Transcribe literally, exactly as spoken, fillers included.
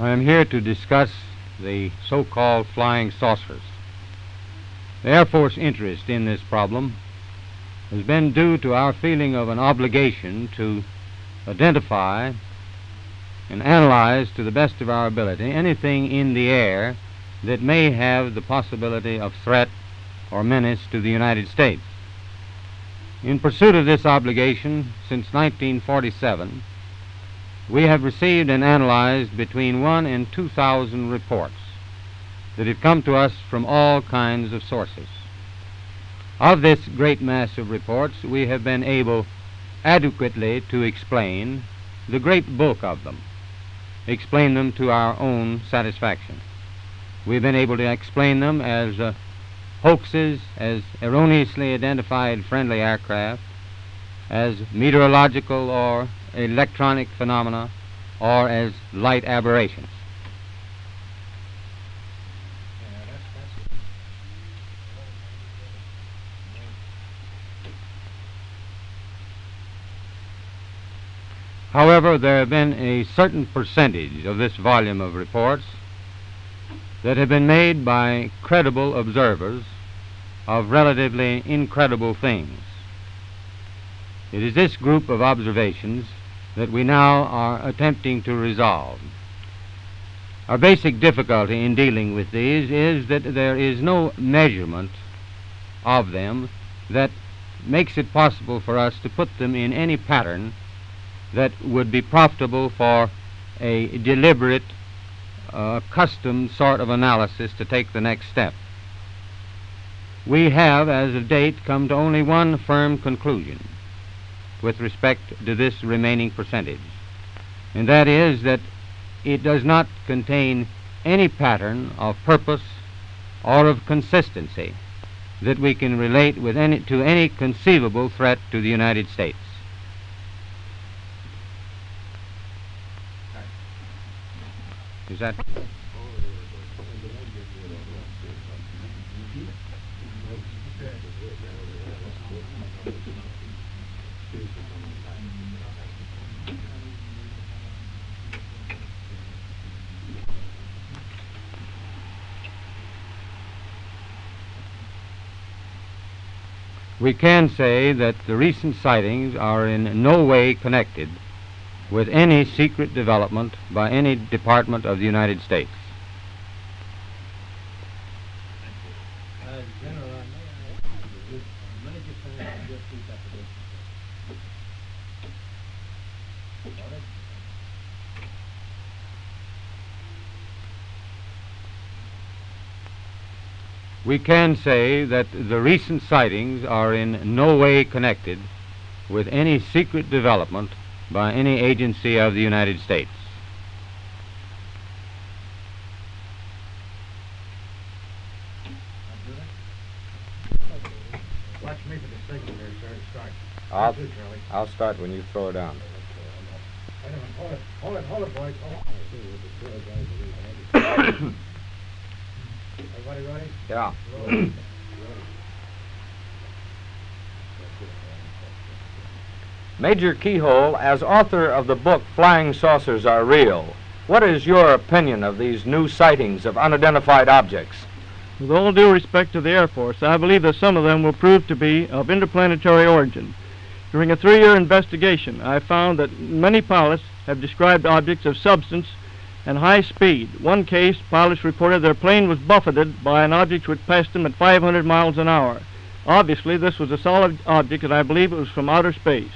I am here to discuss the so-called flying saucers. The Air Force interest in this problem has been due to our feeling of an obligation to identify and analyze to the best of our ability anything in the air that may have the possibility of threat or menace to the United States. In pursuit of this obligation, since nineteen forty-seven, we have received and analyzed between one and two thousand reports that have come to us from all kinds of sources. Of this great mass of reports, we have been able adequately to explain the great bulk of them, explain them to our own satisfaction. We've been able to explain them as uh, hoaxes, as erroneously identified friendly aircraft, as meteorological or electronic phenomena, or as light aberrations. However, there have been a certain percentage of this volume of reports that have been made by credible observers of relatively incredible things. It is this group of observations that we now are attempting to resolve. Our basic difficulty in dealing with these is that there is no measurement of them that makes it possible for us to put them in any pattern that would be profitable for a deliberate, uh, custom sort of analysis to take the next step. We have, as of date, come to only one firm conclusion with respect to this remaining percentage, and that is that it does not contain any pattern of purpose or of consistency that we can relate with any, to any conceivable threat to the United States. Is that? We can say that the recent sightings are in no way connected with any secret development by any department of the United States. We can say that the recent sightings are in no way connected with any secret development by any agency of the United States. Watch me for the signal there, sir, to start. I'll, you, I'll start when you throw it down. Wait a minute, hold it, hold it, hold it, boys. Oh. Everybody ready? Yeah. Ready. Major Kehoe, as author of the book Flying Saucers Are Real, what is your opinion of these new sightings of unidentified objects? With all due respect to the Air Force, I believe that some of them will prove to be of interplanetary origin. During a three-year investigation, I found that many pilots have described objects of substance and high speed. One case, pilots reported their plane was buffeted by an object which passed them at five hundred miles an hour. Obviously, this was a solid object, and I believe it was from outer space.